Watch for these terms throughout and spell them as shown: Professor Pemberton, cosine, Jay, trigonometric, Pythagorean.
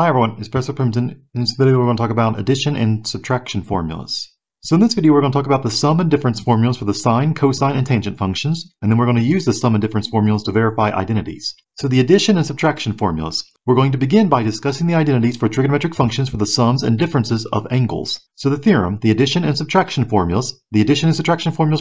Hi everyone, it's Professor Pemberton. In this video we're going to talk about addition and subtraction formulas. So in this video we're going to talk about the sum and difference formulas for the sine, cosine, and tangent functions, and then we're going to use the sum and difference formulas to verify identities. So the addition and subtraction formulas. We're going to begin by discussing the identities for trigonometric functions for the sums and differences of angles. So the theorem, the addition and subtraction formulas for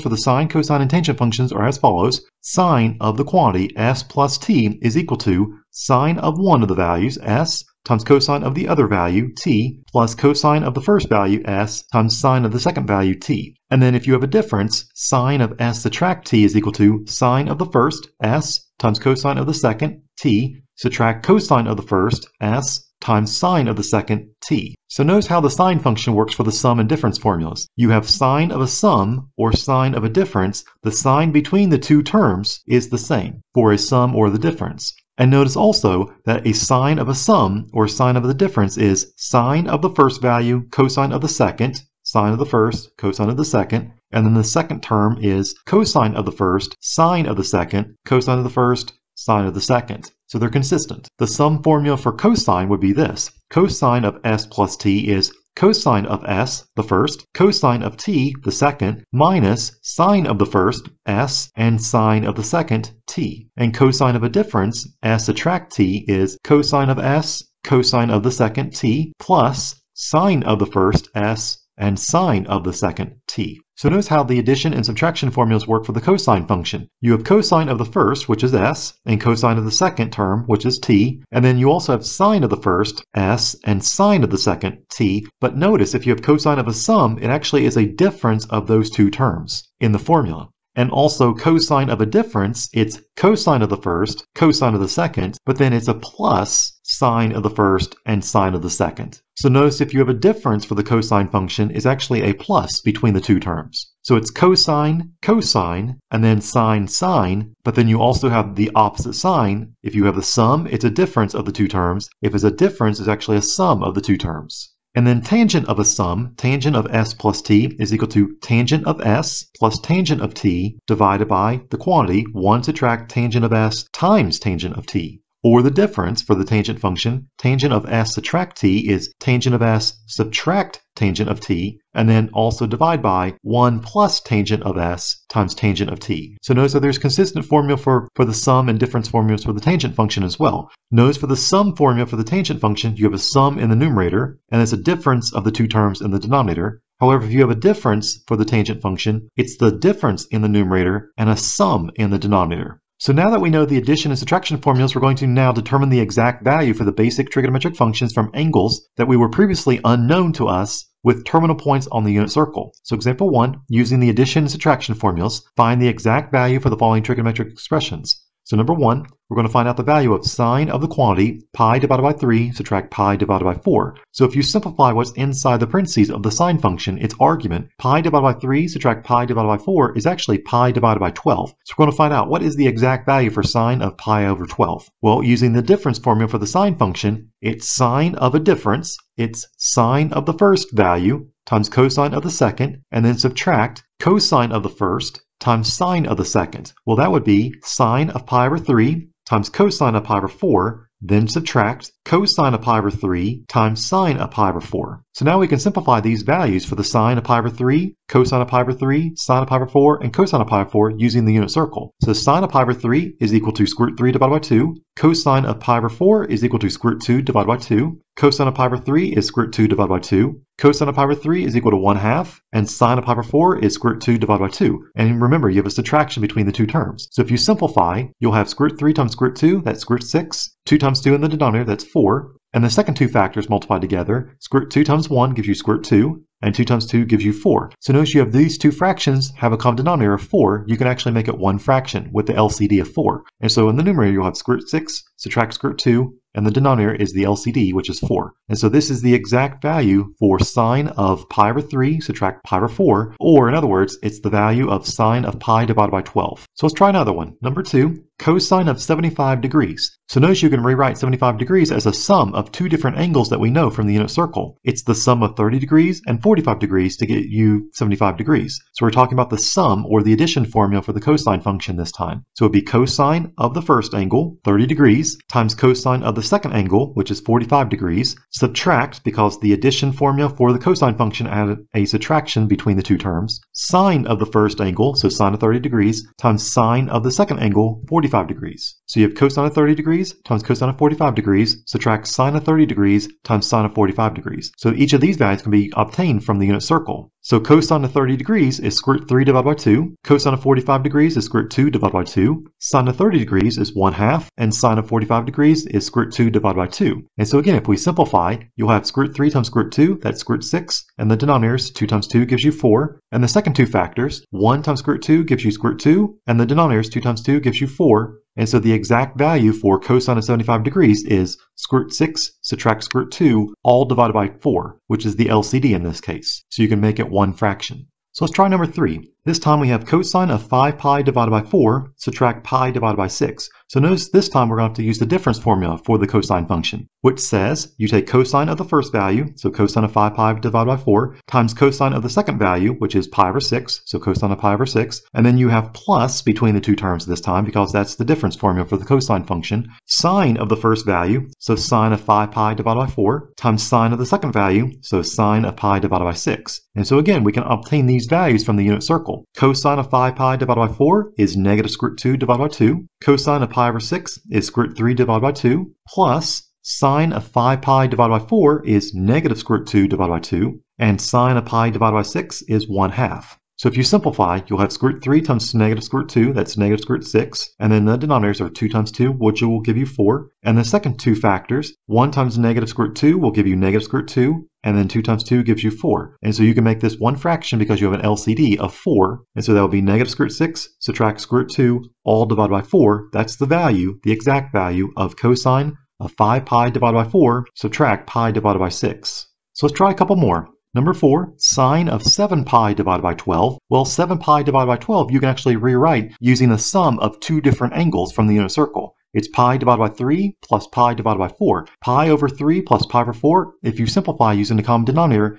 the sine, cosine, and tangent functions are as follows. Sine of the quantity s plus t is equal to sine of one of the values s times cosine of the other value t plus cosine of the first value s times sine of the second value t. And then if you have a difference, sine of s subtract t is equal to sine of the first s times cosine of the second t subtract cosine of the first s times sine of the second t. So notice how the sine function works for the sum and difference formulas. You have sine of a sum or sine of a difference. The sign between the two terms is the same for a sum or the difference. And notice also that a sine of a sum or sine of the difference is sine of the first value, cosine of the second, sine of the first, cosine of the second, and then the second term is cosine of the first, sine of the second, cosine of the first, sine of the second. So they're consistent. The sum formula for cosine would be this. Cosine of s plus t is cosine of s, the first, cosine of t, the second, minus sine of the first, s, and sine of the second, t. And cosine of a difference, s subtract t, is cosine of s, cosine of the second, t, plus sine of the first, s, and sine of the second t. So notice how the addition and subtraction formulas work for the cosine function. You have cosine of the first, which is s, and cosine of the second term, which is t, and then you also have sine of the first, s, and sine of the second t, but notice if you have cosine of a sum, it actually is a difference of those two terms in the formula. And also cosine of a difference, it's cosine of the first, cosine of the second, but then it's a plus sine of the first and sine of the second. So notice if you have a difference for the cosine function, it's actually a plus between the two terms. So it's cosine, cosine, and then sine, sine, but then you also have the opposite sign. If you have the sum, it's a difference of the two terms. If it's a difference, it's actually a sum of the two terms. And then tangent of a sum, tangent of s plus t is equal to tangent of s plus tangent of t divided by the quantity 1 subtract tangent of s times tangent of t. Or the difference for the tangent function, tangent of s subtract t is tangent of s subtract tangent of t, and then also divide by 1 plus tangent of s times tangent of t. So notice that there's consistent formula for the sum and difference formulas for the tangent function as well. Notice for the sum formula for the tangent function, you have a sum in the numerator, and there's a difference of the two terms in the denominator. However, if you have a difference for the tangent function, it's the difference in the numerator and a sum in the denominator. So now that we know the addition and subtraction formulas, we're going to now determine the exact value for the basic trigonometric functions from angles that were previously unknown to us with terminal points on the unit circle. So example 1, using the addition and subtraction formulas, find the exact value for the following trigonometric expressions. So number 1, we're going to find out the value of sine of the quantity pi divided by 3 subtract pi divided by 4. So if you simplify what's inside the parentheses of the sine function, its argument, pi divided by 3 subtract pi divided by 4 is actually pi divided by 12. So we're going to find out what is the exact value for sine of pi over 12. Well, using the difference formula for the sine function, it's sine of a difference, it's sine of the first value times cosine of the second, and then subtract cosine of the first times sine of the second. Well, that would be sine of pi over 3 times cosine of pi over 4, then subtract cosine of pi over 3 times sine of pi over 4. So now we can simplify these values for the sine of pi over 3, cosine of pi over 3, sine of pi over 4, and cosine of pi over 4 using the unit circle. So sine of pi over 3 is equal to square root 3 divided by 2, cosine of pi over 4 is equal to square root 2 divided by 2, cosine of pi over 3 is square root 2 divided by 2, cosine of pi over 3 is equal to 1/2, and sine of pi over 4 is square root 2 divided by 2. And remember, you have a subtraction between the two terms. So if you simplify, you'll have square root 3 times square root 2, that's square root 6, 2 times 2 in the denominator, that's 4, and the second two factors multiplied together, square root 2 times 1 gives you square root 2, and 2 times 2 gives you 4. So notice you have these two fractions have a common denominator of 4. You can actually make it one fraction with the LCD of 4. And so in the numerator, you'll have square root 6, subtract square root 2, and the denominator is the LCD, which is 4. And so this is the exact value for sine of pi over 3, subtract pi over 4, or in other words, it's the value of sine of pi divided by 12. So let's try another one. Number 2, cosine of 75 degrees. So notice you can rewrite 75 degrees as a sum of two different angles that we know from the unit circle. It's the sum of 30 degrees and 45 degrees to get you 75 degrees. So we're talking about the sum or the addition formula for the cosine function this time. So it would be cosine of the first angle, 30 degrees, times cosine of the second angle, which is 45 degrees, subtract, because the addition formula for the cosine function added a subtraction between the two terms, sine of the first angle, so sine of 30 degrees, times sine of the second angle, 45 degrees. So you have cosine of 30 degrees times cosine of 45 degrees, subtract sine of 30 degrees times sine of 45 degrees. So each of these values can be obtained from the unit circle. So cosine of 30 degrees is square root 3 divided by 2, cosine of 45 degrees is square root 2 divided by 2, sine of 30 degrees is 1/2, and sine of 45 degrees is square root 2 divided by 2. And so again, if we simplify, you'll have square root 3 times square root 2, that's square root 6, and the denominator is 2 times 2 gives you 4, and the second two factors, 1 times square root 2 gives you square root 2, and the denominator is 2 times 2 gives you 4, and so the exact value for cosine of 75 degrees is square root 6 subtract square root 2 all divided by 4, which is the LCD in this case. So you can make it one fraction. So let's try number 3. This time we have cosine of 5 pi divided by 4 subtract pi divided by 6. So notice this time we're going to have to use the difference formula for the cosine function, which says you take cosine of the first value, so cosine of 5 pi divided by 4, times cosine of the second value, which is pi over 6, so cosine of pi over 6, and then you have plus between the two terms this time because that's the difference formula for the cosine function, sine of the first value, so sine of 5 pi divided by 4, times sine of the second value, so sine of pi divided by 6. And so again, we can obtain these values from the unit circle. Cosine of 5 pi divided by 4 is negative square root 2 divided by 2. Cosine of pi over 6 is square root 3 divided by 2. Plus sine of 5 pi divided by 4 is negative square root 2 divided by 2. And sine of pi divided by 6 is 1/2. So if you simplify, you'll have square root 3 times negative square root 2, that's negative square root 6, and then the denominators are 2 times 2, which will give you 4, and the second two factors, 1 times negative square root 2 will give you negative square root 2, and then 2 times 2 gives you 4. And so you can make this one fraction because you have an LCD of 4, and so that will be negative square root 6 subtract square root 2 all divided by 4. That's the value, the exact value of cosine of 5 pi divided by 4 subtract pi divided by 6. So let's try a couple more. Number 4, sine of 7 pi divided by 12. Well, 7 pi divided by 12 you can actually rewrite using the sum of two different angles from the unit circle. It's pi divided by 3 plus pi divided by 4. Pi over 3 plus pi over 4, if you simplify using the common denominator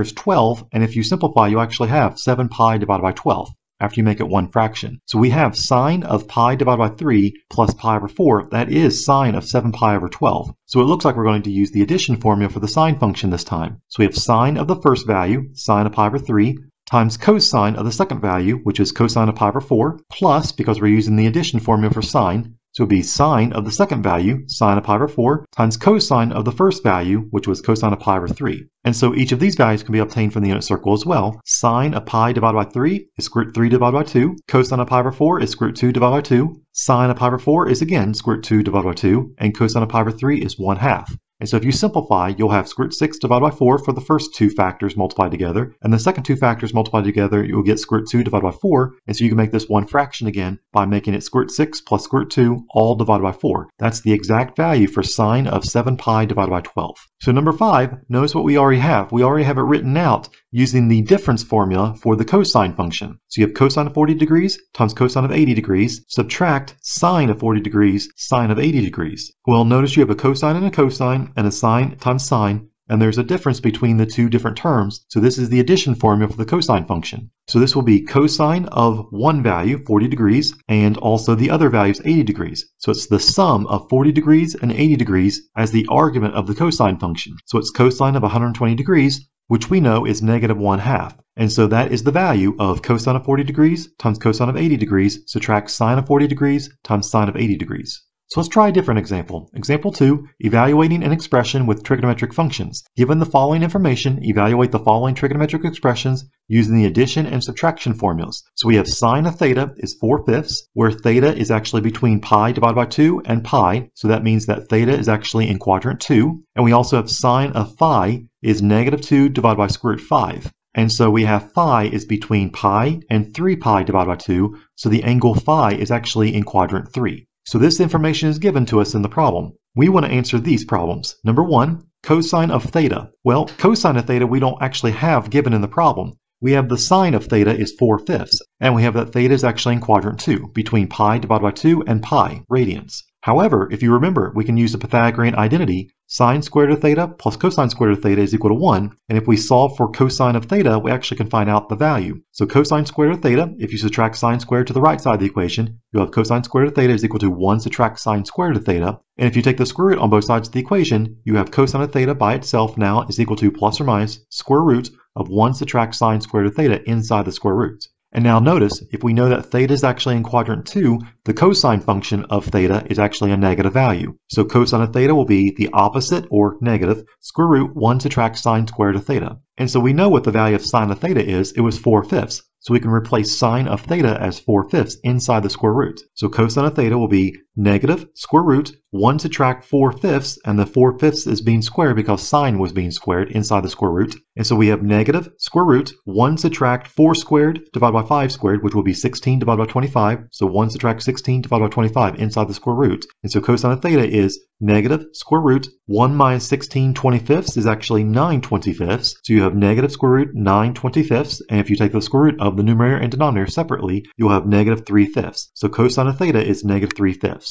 is 12, and if you simplify you actually have 7 pi divided by 12 after you make it one fraction. So we have sine of pi divided by 3 plus pi over 4, that is sine of 7 pi over 12. So it looks like we're going to use the addition formula for the sine function this time. So we have sine of the first value, sine of pi over 3, times cosine of the second value, which is cosine of pi over 4, plus, because we're using the addition formula for sine, so it would be sine of the second value, sine of pi over 4, times cosine of the first value, which was cosine of pi over 3. And so each of these values can be obtained from the unit circle as well. Sine of pi divided by 3 is square root 3 divided by 2. Cosine of pi over 4 is square root 2 divided by 2. Sine of pi over 4 is again square root 2 divided by 2. And cosine of pi over 3 is 1/2. And so if you simplify, you'll have square root 6 divided by 4 for the first two factors multiplied together. And the second two factors multiplied together, you'll get square root 2 divided by 4. And so you can make this one fraction again by making it square root 6 plus square root 2 all divided by 4. That's the exact value for sine of 7 pi divided by 12. So number 5, notice what we already have. We already have it written out using the difference formula for the cosine function. So you have cosine of 40 degrees times cosine of 80 degrees, subtract sine of 40 degrees, sine of 80 degrees. Well, notice you have a cosine and a cosine, and a sine times sine, and there's a difference between the two different terms, so this is the addition formula for the cosine function. So this will be cosine of one value, 40 degrees, and also the other value is 80 degrees. So it's the sum of 40 degrees and 80 degrees as the argument of the cosine function. So it's cosine of 120 degrees, which we know is negative 1/2. And so that is the value of cosine of 40 degrees times cosine of 80 degrees, subtract sine of 40 degrees times sine of 80 degrees. So let's try a different example. Example 2, evaluating an expression with trigonometric functions. Given the following information, evaluate the following trigonometric expressions using the addition and subtraction formulas. So we have sine of theta is 4/5, where theta is actually between pi divided by 2 and pi, so that means that theta is actually in quadrant 2. And we also have sine of phi is negative 2 divided by square root 5. And so we have phi is between pi and 3 pi divided by 2, so the angle phi is actually in quadrant 3. So this information is given to us in the problem. We want to answer these problems. Number 1, cosine of theta. Well, cosine of theta we don't actually have given in the problem. we have the sine of theta is 4/5, and we have that theta is actually in quadrant 2, between pi divided by 2 and pi radians. However, if you remember, we can use the Pythagorean identity, sine squared of theta plus cosine squared of theta is equal to 1, and if we solve for cosine of theta, we actually can find out the value. So cosine squared of theta, if you subtract sine squared to the right side of the equation, you'll have cosine squared of theta is equal to 1 subtract sine squared of theta, and if you take the square root on both sides of the equation, you have cosine of theta by itself now is equal to plus or minus square root of 1 subtract sine squared of theta inside the square root. And now notice, if we know that theta is actually in quadrant 2, the cosine function of theta is actually a negative value. So cosine of theta will be the opposite, or negative, square root 1 subtract sine squared of theta. And so we know what the value of sine of theta is. It was 4/5. So we can replace sine of theta as 4/5 inside the square root. So cosine of theta will be negative square root 1 subtract 4/5, and the 4/5 is being squared because sine was being squared inside the square root. And so we have negative square root 1 subtract 4 squared divided by 5 squared, which will be 16 divided by 25. So 1 subtract 16 divided by 25 inside the square root. And so cosine of theta is negative square root 1 minus 16/25 is actually 9/25. So you have negative square root 9/25, and if you take the square root of the numerator and denominator separately, you'll have negative 3/5. So cosine of theta is negative 3/5.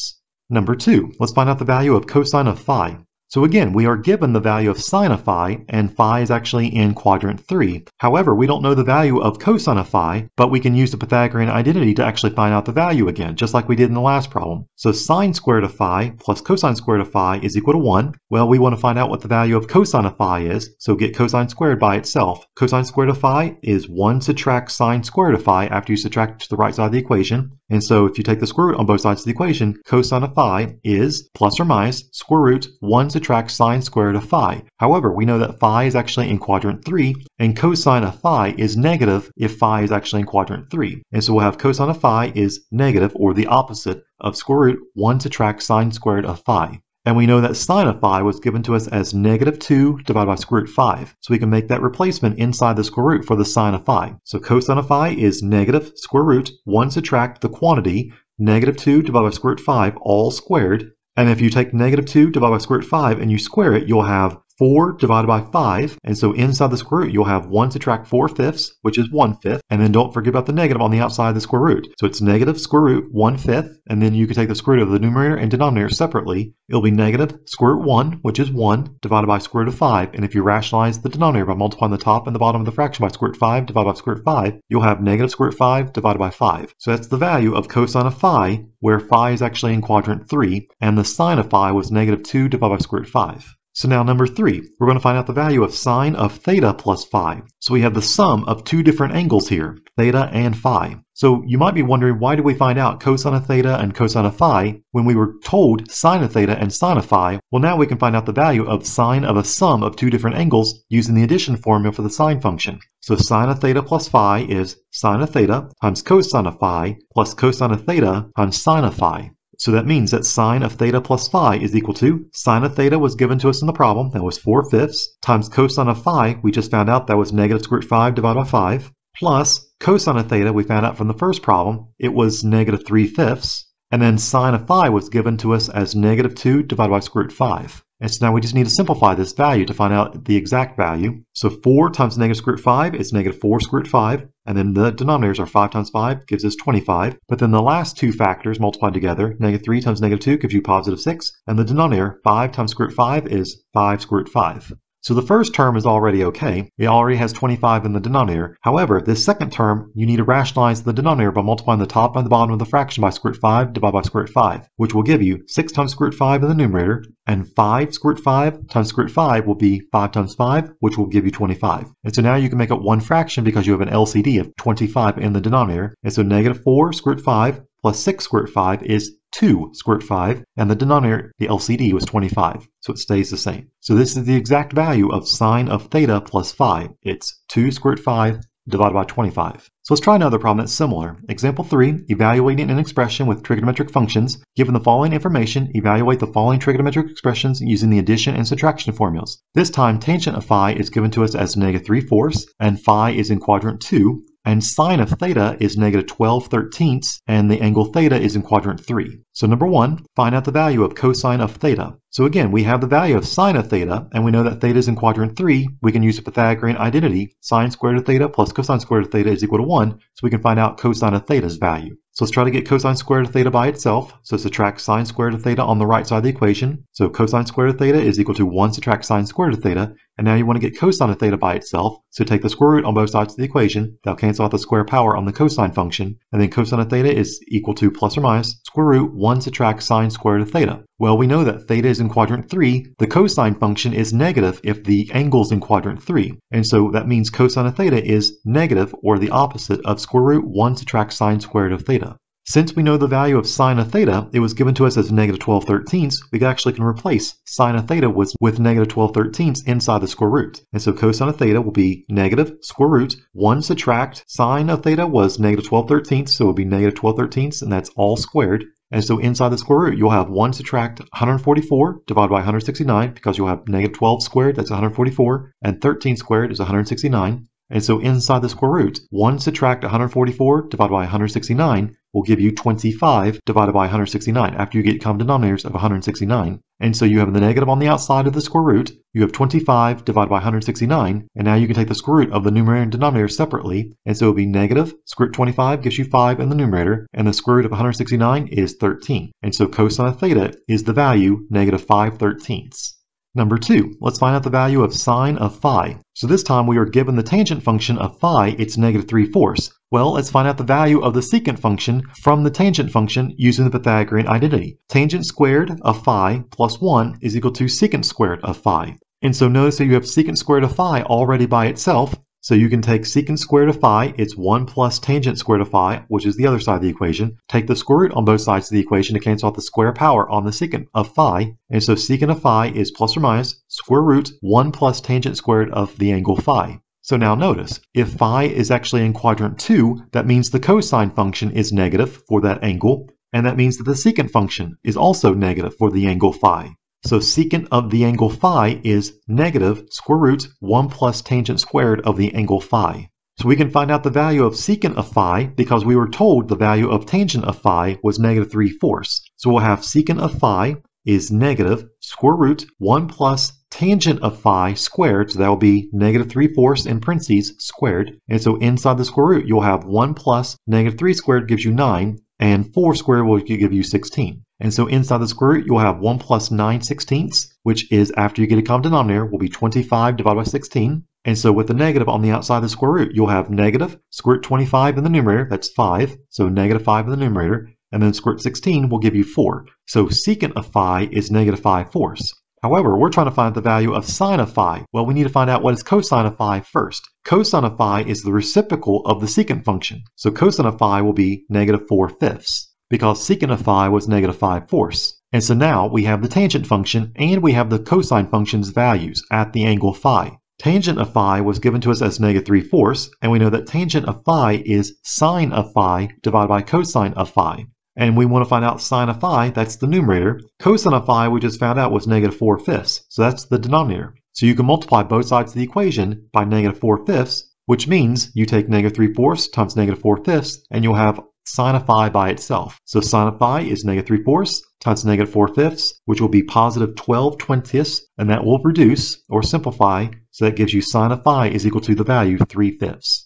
Number 2, let's find out the value of cosine of phi. So again, we are given the value of sine of phi, and phi is actually in quadrant 3. However, we don't know the value of cosine of phi, but we can use the Pythagorean identity to actually find out the value again, just like we did in the last problem. So sine squared of phi plus cosine squared of phi is equal to 1. Well, we want to find out what the value of cosine of phi is, so get cosine squared by itself. Cosine squared of phi is 1 subtract sine squared of phi after you subtract to the right side of the equation. And so if you take the square root on both sides of the equation, cosine of phi is plus or minus square root 1 subtract sine squared of phi. However, we know that phi is actually in quadrant 3, and cosine of phi is negative if phi is actually in quadrant 3. And so we'll have cosine of phi is negative, or the opposite, of square root 1 subtract sine squared of phi. And we know that sine of phi was given to us as negative 2 divided by square root 5. So we can make that replacement inside the square root for the sine of phi. So cosine of phi is negative square root 1 subtract the quantity negative 2 divided by square root 5 all squared. And if you take negative 2 divided by square root 5 and you square it, you'll have 4 divided by 5, and so inside the square root you'll have 1 subtract 4/5, which is 1/5, and then don't forget about the negative on the outside of the square root. So it's negative square root 1/5, and then you can take the square root of the numerator and denominator separately. It'll be negative square root 1, which is 1, divided by square root of 5, and if you rationalize the denominator by multiplying the top and the bottom of the fraction by square root 5 divided by square root 5, you'll have negative square root 5 divided by 5. So that's the value of cosine of phi, where phi is actually in quadrant 3, and the sine of phi was negative 2 divided by square root 5. So now number 3, we're going to find out the value of sine of theta plus phi. So we have the sum of two different angles here, theta and phi. So you might be wondering, why did we find out cosine of theta and cosine of phi when we were told sine of theta and sine of phi? Well, now we can find out the value of sine of a sum of two different angles using the addition formula for the sine function. So sine of theta plus phi is sine of theta times cosine of phi plus cosine of theta times sine of phi. So that means that sine of theta plus phi is equal to, sine of theta was given to us in the problem, that was 4/5, times cosine of phi, we just found out that was negative square root 5 divided by 5, plus cosine of theta we found out from the first problem, it was negative 3/5, and then sine of phi was given to us as negative 2 divided by square root 5. And so now we just need to simplify this value to find out the exact value. So 4 times negative square root 5 is negative 4 square root 5. And then the denominators are 5 times 5 gives us 25. But then the last two factors multiplied together, negative 3 times negative 2 gives you positive 6. And the denominator, 5 times square root 5 is 5 square root 5. So the first term is already okay. It already has 25 in the denominator. However, this second term, you need to rationalize the denominator by multiplying the top and the bottom of the fraction by square root 5 divided by square root 5, which will give you 6 times square root 5 in the numerator, and 5 square root 5 times square root 5 will be 5 times 5, which will give you 25. And so now you can make up one fraction because you have an LCD of 25 in the denominator. And so negative 4 square root 5 plus 6 square root 5 is 2 square root 5, and the denominator, the LCD, was 25, so it stays the same. So this is the exact value of sine of theta plus phi. It's 2 square root 5 divided by 25. So let's try another problem that's similar. Example 3, evaluating an expression with trigonometric functions. Given the following information, evaluate the following trigonometric expressions using the addition and subtraction formulas. This time, tangent of phi is given to us as negative 3/4, and phi is in quadrant 2. And sine of theta is negative 12 thirteenths, and the angle theta is in quadrant 3. So number 1, find out the value of cosine of theta. So again, we have the value of sine of theta, and we know that theta is in quadrant 3. We can use the Pythagorean identity, sine squared of theta plus cosine squared of theta is equal to 1, so we can find out cosine of theta's value. So let's try to get cosine squared of theta by itself. So subtract sine squared of theta on the right side of the equation. So cosine squared of theta is equal to 1 subtract sine squared of theta, and now you want to get cosine of theta by itself, so take the square root on both sides of the equation. That'll cancel out the square power on the cosine function, and then cosine of theta is equal to plus or minus square root 1 subtract sine squared of theta. Well, we know that theta is in quadrant 3. The cosine function is negative if the angle's in quadrant 3, and so that means cosine of theta is negative, or the opposite of square root 1 subtract sine squared of theta. Since we know the value of sine of theta, it was given to us as negative 12 thirteenths, we actually can replace sine of theta with negative 12 thirteenths inside the square root. And so cosine of theta will be negative square root 1 subtract sine of theta was negative 12 thirteenths, so it will be negative 12 thirteenths, and that's all squared. And so inside the square root, you'll have 1 subtract 144 divided by 169, because you'll have negative 12 squared, that's 144, and 13 squared is 169. And so inside the square root, 1 subtract 144 divided by 169 will give you 25 divided by 169 after you get common denominators of 169. And so you have the negative on the outside of the square root, you have 25 divided by 169, and now you can take the square root of the numerator and denominator separately, and so it will be negative, square root 25 gives you 5 in the numerator, and the square root of 169 is 13. And so cosine of theta is the value negative 5 thirteenths. Number 2, let's find out the value of sine of phi. So this time we are given the tangent function of phi, it's negative 3 fourths. Well, let's find out the value of the secant function from the tangent function using the Pythagorean identity. Tangent squared of phi plus 1 is equal to secant squared of phi. And so notice that you have secant squared of phi already by itself. So you can take secant squared of phi, it's 1 plus tangent squared of phi, which is the other side of the equation. Take the square root on both sides of the equation to cancel out the square power on the secant of phi. And so secant of phi is plus or minus square root 1 plus tangent squared of the angle phi. So now notice, if phi is actually in quadrant 2, that means the cosine function is negative for that angle, and that means that the secant function is also negative for the angle phi. So secant of the angle phi is negative square root 1 plus tangent squared of the angle phi. So we can find out the value of secant of phi because we were told the value of tangent of phi was negative 3 fourths. So we'll have secant of phi is negative square root 1 plus tangent of phi squared, so that will be negative 3 fourths in parentheses squared. And so inside the square root, you'll have 1 plus negative 3 squared gives you 9, and 4 squared will give you 16. And so inside the square root, you'll have 1 plus 9 sixteenths, which is, after you get a common denominator, will be 25 divided by 16. And so with the negative on the outside of the square root, you'll have negative square root 25 in the numerator, that's 5, so negative 5 in the numerator, and then square root 16 will give you 4. So secant of phi is negative 5 fourths. However, we're trying to find the value of sine of phi. Well, we need to find out what is cosine of phi first. Cosine of phi is the reciprocal of the secant function. So cosine of phi will be negative 4 fifths, because secant of phi was negative 5 fourths. And so now we have the tangent function and we have the cosine function's values at the angle phi. Tangent of phi was given to us as negative 3 fourths, and we know that tangent of phi is sine of phi divided by cosine of phi. And we want to find out sine of phi, that's the numerator. Cosine of phi we just found out was negative 4 fifths, so that's the denominator. So you can multiply both sides of the equation by negative 4 fifths, which means you take negative 3 fourths times negative 4 fifths, and you'll have sine of phi by itself. So sine of phi is negative 3 fourths times negative 4 fifths, which will be positive 12 twentieths, and that will reduce or simplify, so that gives you sine of phi is equal to the value 3 fifths.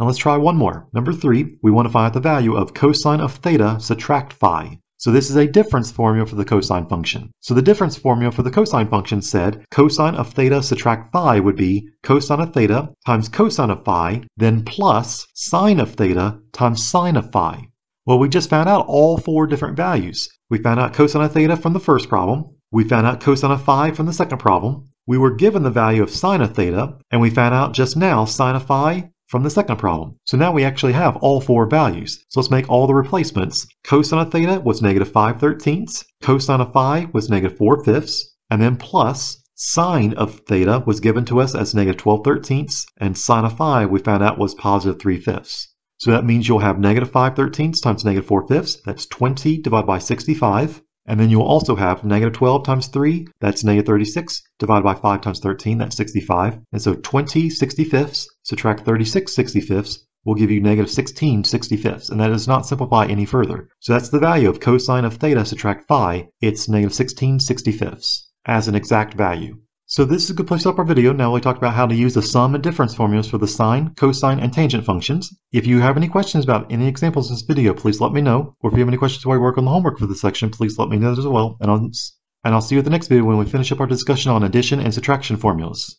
Now let's try one more. Number 3, we want to find out the value of cosine of theta subtract phi. So this is a difference formula for the cosine function. So the difference formula for the cosine function said cosine of theta subtract phi would be cosine of theta times cosine of phi, then plus sine of theta times sine of phi. Well, we just found out all 4 different values. We found out cosine of theta from the first problem. We found out cosine of phi from the second problem. We were given the value of sine of theta, and we found out just now sine of phi from the second problem. So now we actually have all 4 values. So let's make all the replacements. Cosine of theta was negative 5 thirteenths, cosine of phi was negative 4 fifths, and then plus sine of theta was given to us as negative 12 thirteenths, and sine of phi we found out was positive 3 fifths. So that means you'll have negative 5 thirteenths times negative 4 fifths, that's 20 divided by 65, and then you'll also have negative 12 times 3, that's negative 36, divided by 5 times 13, that's 65. And so 20 65ths subtract 36 65ths, will give you negative 16/65, and that does not simplify any further. So that's the value of cosine of theta subtract phi. It's negative 16/65 as an exact value. So this is a good place to stop our video. Now we talked about how to use the sum and difference formulas for the sine, cosine, and tangent functions. If you have any questions about any examples in this video, please let me know. Or if you have any questions while you work on the homework for this section, please let me know as well. And I'll see you at the next video when we finish up our discussion on addition and subtraction formulas.